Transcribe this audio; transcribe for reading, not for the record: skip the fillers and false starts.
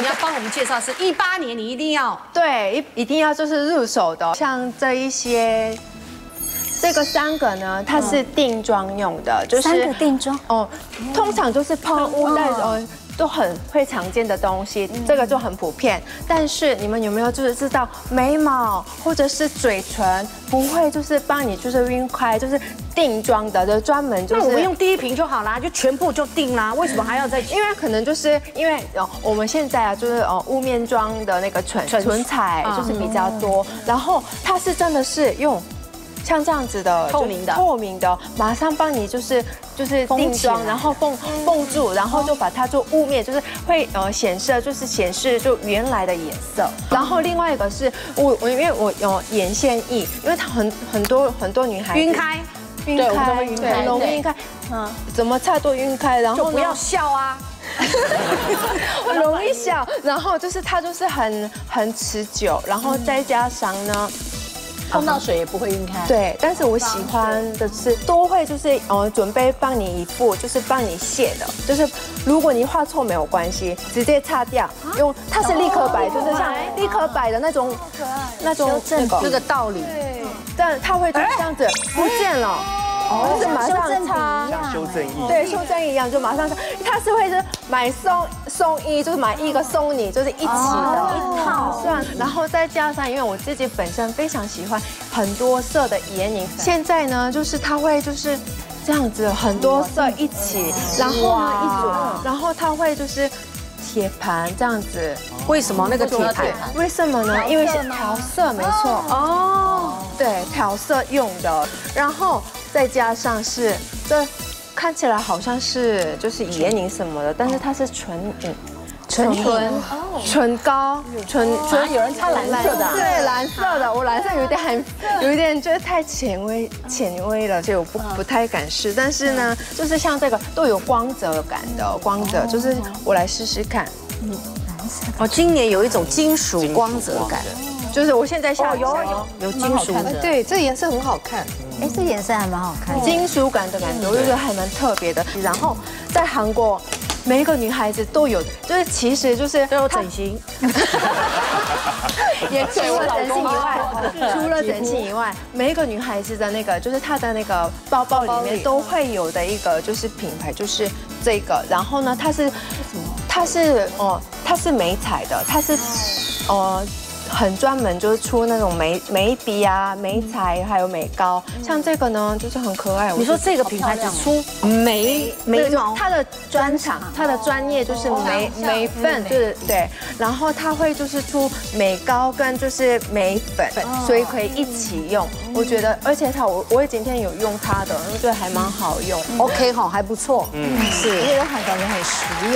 你要帮我们介绍是18年，你一定要对一定要就是入手的，像这一些。 这个三个呢，它是定妆用的，就是三个定妆哦，通常就是喷雾在都很会常见的东西，这个就很普遍。但是你们有没有就是知道眉毛或者是嘴唇不会就是帮你就是晕开，就是定妆的，就专门就是那我们用第一瓶就好啦，就全部就定啦，为什么还要再？因为可能就是因为我们现在啊就是雾面妆的那个唇彩就是比较多，然后它是真的是用。 像这样子的透明的，马上帮你就是定妆，然后封住，然后就把它做雾面，就是会显示就原来的颜色。然后另外一个是我因为我有眼线液，因为它很多女孩晕开，对，很容易晕开，嗯，怎么擦都晕开，然后不要笑啊。 很容易笑，然后就是它就是很持久，然后再加上呢。 碰到水也不会晕开。对，但是我喜欢的是都会就是准备帮你一副就是帮你卸的，就是如果你画错没有关系，直接擦掉，用它是立刻白，就是像立刻白的那种那个道理。对，但它会就这样子不见了，就是马上擦，像修正液，对，修正液一样就马上擦，它是会是买送一，就是买一个送你，就是一起的一套，然后再加上因为我自己本身非常喜欢。 很多色的眼影，现在呢，就是它会就是这样子，很多色一起，然后呢一组，然后它会就是铁盘这样子。为什么那个铁盘？为什么呢？因为是调色，没错。哦，对，调色用的，然后再加上是这看起来好像是就是眼影什么的，但是它是唇影。 唇膏，有人擦蓝色的，对，蓝色的，我蓝色有一点觉得太浅微了，所以我不太敢试。但是呢，就是像这个都有光泽感的光泽，就是我来试试看。嗯，蓝色。哦，今年有一种金属光泽感，就是我现在下有金属的，对，这颜色很好看。 哎，这颜色还蛮好看，金属感的感觉，我就觉得还蛮特别的。然后在韩国，每一个女孩子都有，就是其实就是都有整形，也除了整形以外，每一个女孩子的那个就是她的那个包包里面都会有的一个就是品牌，就是这个。然后呢，它是美彩的，它是很专门就是出那种眉笔啊、眉彩还有眉膏，像这个呢就是很可爱。你说这个品牌只出眉毛，它的专长，它的专业就是眉粉，就是对。然后它会就是出眉膏跟就是眉粉，所以可以一起用。我觉得，而且我今天有用它的，我觉得还蛮好用。OK 哈，还不错。嗯，是，因为它感觉很实用。